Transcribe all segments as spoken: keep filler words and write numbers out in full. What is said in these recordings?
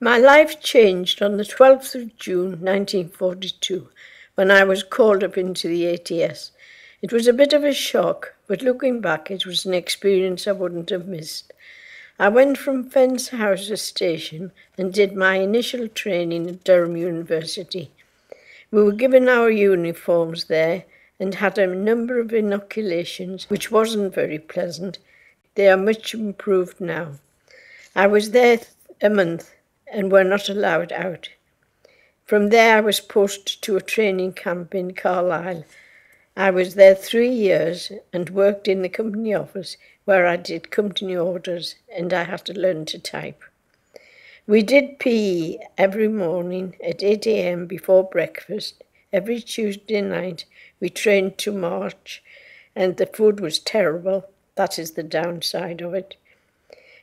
My life changed on the twelfth of June nineteen forty-two, when I was called up into the A T S. It was a bit of a shock, but looking back, it was an experience I wouldn't have missed. I went from Fence House Station and did my initial training at Durham University. We were given our uniforms there and had a number of inoculations, which wasn't very pleasant. They are much improved now. I was there a month and were not allowed out. From there I was posted to a training camp in Carlisle. I was there three years and worked in the company office where I did company orders and I had to learn to type. We did P E every morning at eight a m before breakfast. Every Tuesday night we trained to march and the food was terrible. That is the downside of it.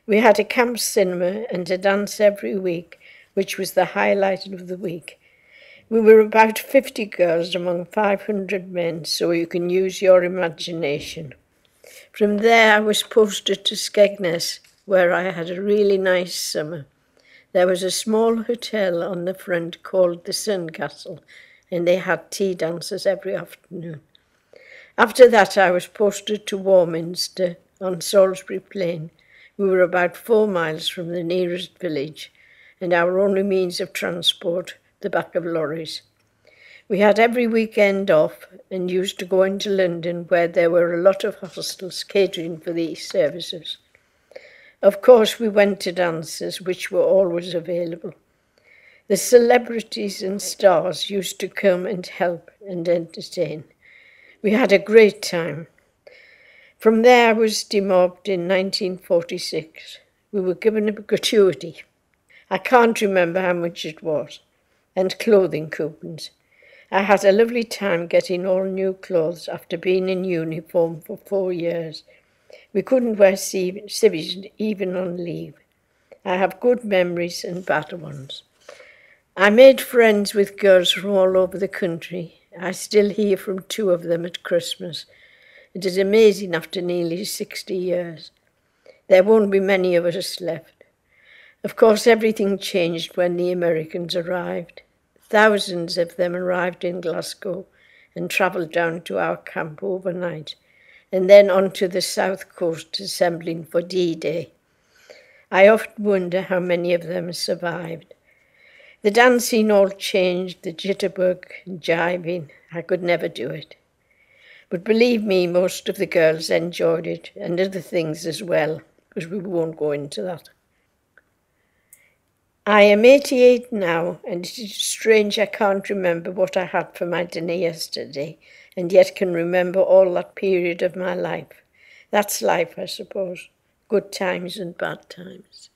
We had a camp cinema and a dance every week, which was the highlight of the week. We were about fifty girls among five hundred men, so you can use your imagination. From there I was posted to Skegness, where I had a really nice summer. There was a small hotel on the front called the Suncastle, and they had tea dances every afternoon. After that I was posted to Warminster on Salisbury Plain. We were about four miles from the nearest village, and our only means of transport, the back of lorries. We had every weekend off and used to go into London, where there were a lot of hostels catering for these services. Of course we went to dances, which were always available. The celebrities and stars used to come and help and entertain. We had a great time. From there I was demobbed in nineteen forty-six. We were given a gratuity. I can't remember how much it was, and clothing coupons. I had a lovely time getting all new clothes after being in uniform for four years. We couldn't wear civvies even on leave. I have good memories and bad ones. I made friends with girls from all over the country. I still hear from two of them at Christmas. It is amazing after nearly sixty years. There won't be many of us left. Of course, everything changed when the Americans arrived. Thousands of them arrived in Glasgow and travelled down to our camp overnight, and then on to the south coast assembling for D Day. I often wonder how many of them survived. The dancing all changed, the jitterbug and jiving. I could never do it. But believe me, most of the girls enjoyed it, and other things as well, because we won't go into that. I am eighty-eight now, and it is strange I can't remember what I had for my dinner yesterday, and yet can remember all that period of my life. That's life, I suppose. Good times and bad times.